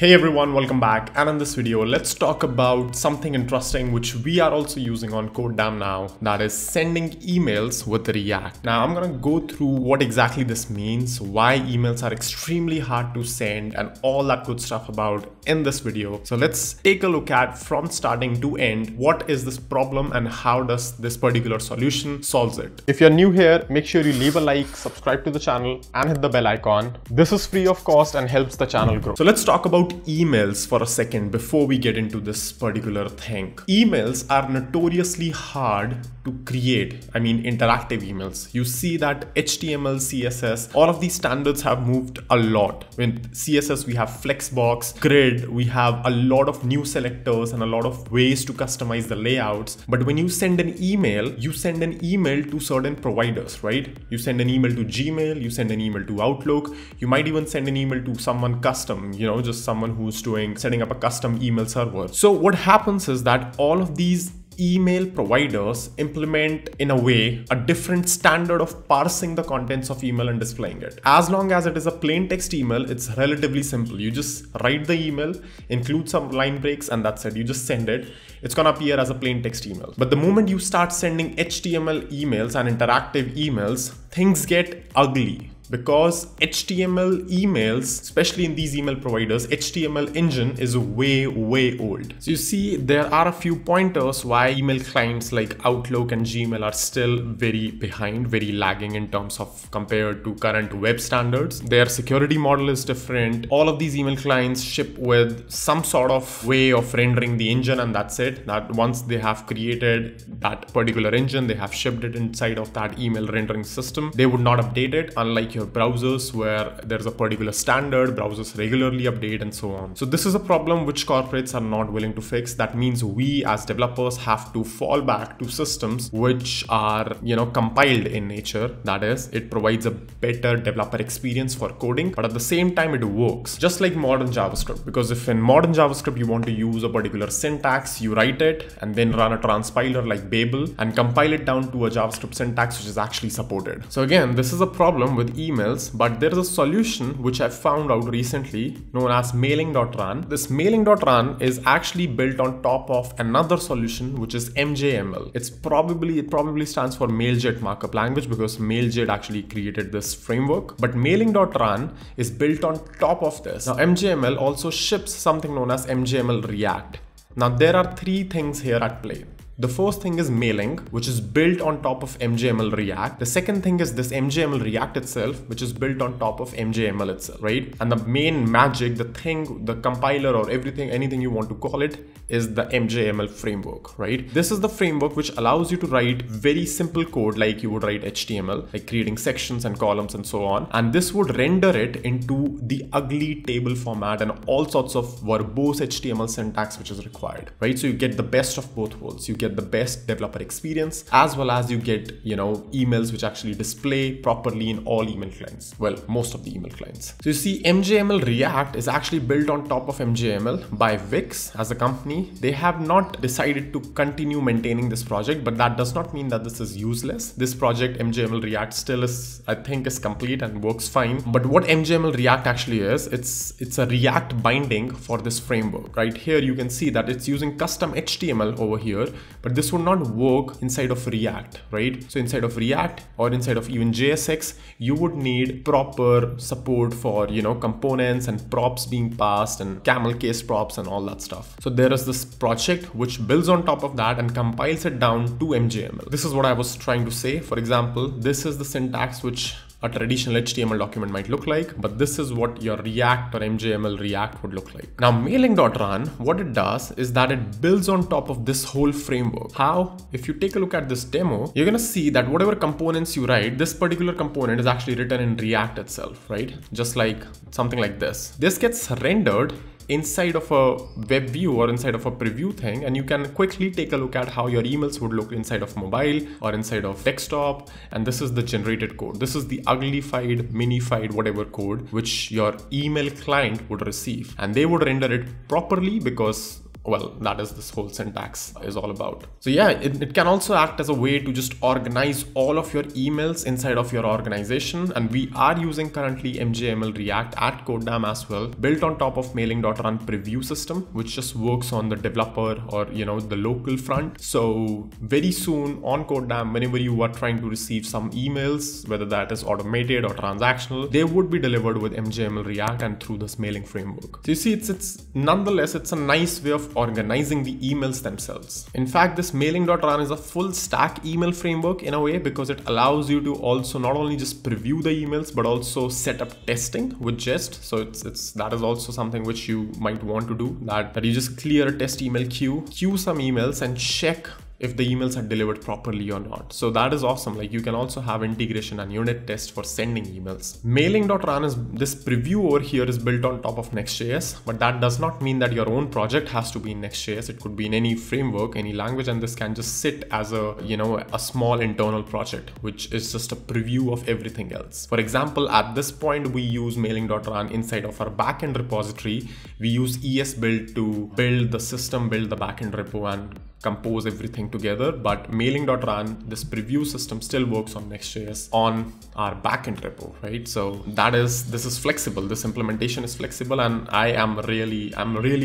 Hey everyone, welcome back, and in this video let's talk about something interesting which we are also using on codedamn now, that is sending emails with React. Now I'm gonna go through what exactly this means, why emails are extremely hard to send and all that good stuff about in this video. So let's take a look at from starting to end what is this problem and how does this particular solution solves it. If you're new here, make sure you leave a like, subscribe to the channel and hit the bell icon. This is free of cost and helps the channel grow. So let's talk about emails for a second before we get into this particular thing. Emails are notoriously hard to create. I mean, interactive emails. You see that HTML, CSS, all of these standards have moved a lot. With CSS, we have Flexbox, Grid, we have a lot of new selectors and a lot of ways to customize the layouts. But when you send an email to certain providers, right? You send an email to Gmail, you send an email to Outlook, you might even send an email to someone custom, you know, just someone who's setting up a custom email server. So what happens is that all of these email providers implement in a way a different standard of parsing the contents of email and displaying it. As long as it is a plain text email, it's relatively simple. You just write the email, include some line breaks, and that's it. You just send it. It's gonna appear as a plain text email. But the moment you start sending HTML emails and interactive emails, things get ugly. Because HTML emails, especially in these email providers, HTML engine is way, way old. So you see, there are a few pointers why email clients like Outlook and Gmail are still very behind, very lagging in terms of compared to current web standards. Their security model is different. All of these email clients ship with some sort of way of rendering the engine, and that's it. That once they have created that particular engine, they have shipped it inside of that email rendering system. They would not update it, unlike your browsers where there's a particular standard, browsers regularly update and so on. So this is a problem which corporates are not willing to fix. That means we as developers have to fall back to systems which are, you know, compiled in nature. That is, it provides a better developer experience for coding, but at the same time it works. Just like modern JavaScript, because if in modern JavaScript you want to use a particular syntax, you write it and then run a transpiler like Babel and compile it down to a JavaScript syntax which is actually supported. So again, this is a problem with emails, but there is a solution which I found out recently known as mailing.run. This mailing.run is actually built on top of another solution which is MJML. It probably stands for MailJet markup language because MailJet actually created this framework, but mailing.run is built on top of this. Now MJML also ships something known as MJML React. Now there are three things here at play. The first thing is mailing, which is built on top of MJML React. The second thing is this MJML React itself, which is built on top of MJML itself, right? And the main magic, the thing, the compiler or everything, anything you want to call it, is the MJML framework, right? This is the framework which allows you to write very simple code like you would write HTML, like creating sections and columns and so on. And this would render it into the ugly table format and all sorts of verbose HTML syntax which is required, right? So you get the best of both worlds. You get the best developer experience as well as you get, you know, emails which actually display properly in all email clients, well, most of the email clients. So you see, MJML React is actually built on top of MJML by Wix as a company. They have not decided to continue maintaining this project, but that does not mean that this is useless. This project MJML React still is, I think, is complete and works fine. But what MJML React actually is, it's a React binding for this framework. Right here you can see that it's using custom HTML over here. But this would not work inside of React, right? So inside of React or inside of even JSX, you would need proper support for, you know, components and props being passed and camel case props and all that stuff. So there is this project which builds on top of that and compiles it down to MJML. This is what I was trying to say. For example, this is the syntax which a traditional HTML document might look like, but this is what your React or MJML React would look like. Now mailing.run, what it does is that it builds on top of this whole framework. How? If you take a look at this demo, you're gonna see that whatever components you write, this particular component is actually written in React itself, right? Just like something like this. This gets rendered inside of a web view or inside of a preview thing, and you can quickly take a look at how your emails would look inside of mobile or inside of desktop. And this is the generated code. This is the uglified, minified, whatever code which your email client would receive, and they would render it properly because well, that is this whole syntax is all about. So yeah, it can also act as a way to just organize all of your emails inside of your organization. And we are using currently MJML React at codedamn as well, built on top of mailing.run preview system, which just works on the developer or, you know, the local front. So very soon on codedamn, whenever you are trying to receive some emails, whether that is automated or transactional, they would be delivered with MJML React and through this mailing framework. So you see, it's nonetheless a nice way of organizing the emails themselves. In fact, this mailing.run is a full stack email framework in a way, because it allows you to also not only just preview the emails, but also set up testing with Jest. So that is also something which you might want to do, that you just clear a test email queue, queue some emails and check if the emails are delivered properly or not. So that is awesome. Like, you can also have integration and unit test for sending emails. Mailing.run is this preview over here is built on top of Next.js, but that does not mean that your own project has to be in Next.js. It could be in any framework, any language, and this can just sit as a, you know, a small internal project, which is just a preview of everything else. For example, at this point, we use mailing.run inside of our backend repository. We use ES build to build the system, build the backend repo and compose everything together, but mailing.run, this preview system, still works on Next.js on our backend repo, right? So this is flexible. This implementation is flexible, and I'm really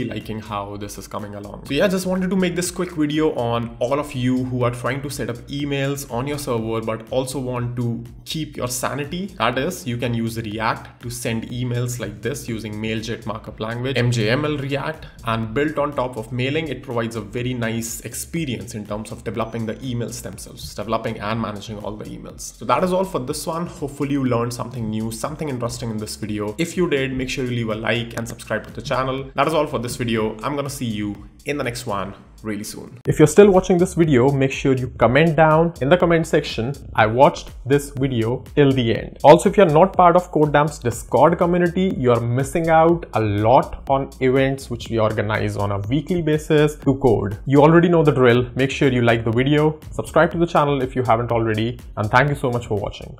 liking how this is coming along. So yeah, I just wanted to make this quick video on all of you who are trying to set up emails on your server, but also want to keep your sanity. That is, you can use React to send emails like this using MailJet markup language, MJML React, and built on top of mailing. It provides a very nice experience in terms of developing the emails themselves, developing and managing all the emails. So that is all for this one. Hopefully you learned something new, something interesting in this video. If you did, make sure you leave a like and subscribe to the channel. That is all for this video. I'm gonna see you in the next one really soon. If you're still watching this video, make sure you comment down in the comment section, "I watched this video till the end." Also, if you're not part of codedamn's Discord community, you're missing out a lot on events which we organize on a weekly basis to code. You already know the drill. Make sure you like the video, subscribe to the channel if you haven't already, and thank you so much for watching.